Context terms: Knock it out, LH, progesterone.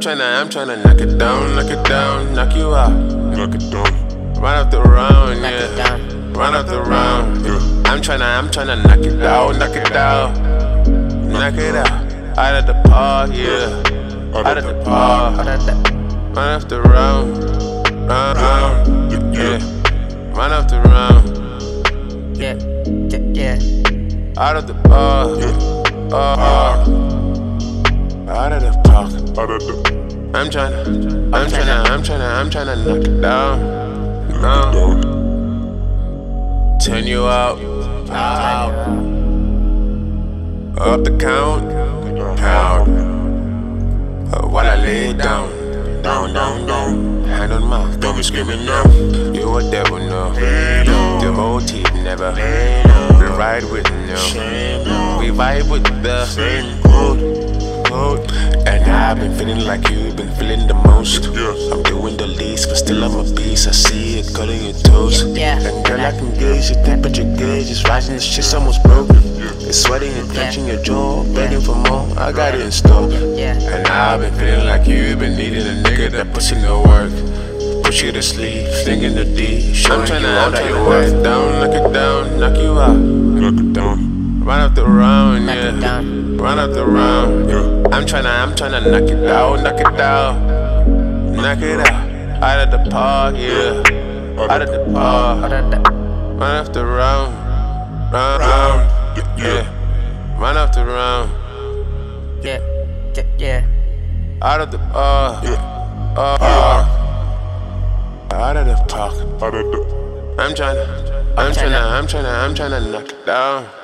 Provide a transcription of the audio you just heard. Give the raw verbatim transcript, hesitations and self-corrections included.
tryna, I'm tryna knock it down, knock it down, knock you out. Knock it down. Run up the round, knock yeah. It down. Run up the round. Yeah. I'm tryna, I'm tryna knock it down, knock it down, knock it out. Out of the park, yeah. Out of the park. Run up the round, round, round, yeah. Run up the round, yeah, yeah. Out of the park, yeah. Out of the park, out of the. I'm tryna, I'm tryna, I'm tryna, I'm tryna knock it down, down. Turn you out, out. Up the count, count. Uh, while I lay down, down, down, down. Hand on mouth, don't be screaming now. You a devil now, devoted never. We ride with no, we vibe with the same code. And I've been feeling like you've been feeling the most. I'm doing the least, but still I'm a beast. I see it cutting your toes. And girl, I can gauge your temperature gauge. It's rising, this shit's almost broken. It's sweating and clenching your jaw, begging for more. I got it in store. And I've been feeling like you've been needing a nigga that puts in the work, push you to sleep, slinging the D, showing you all that you're worth. Down, knock it down, knock you out, knock it down. Run up the round, yeah. Run up the round. Yeah. I'm tryna, I'm tryna knock it down, knock it down, knock it out. Out of the park, yeah. Out of the park. Run up the round, round, round, yeah. Run up the round, yeah, yeah. Out of the park, yeah. Out of the park. I'm tryna, I'm tryna, I'm tryna, I'm tryna knock it down.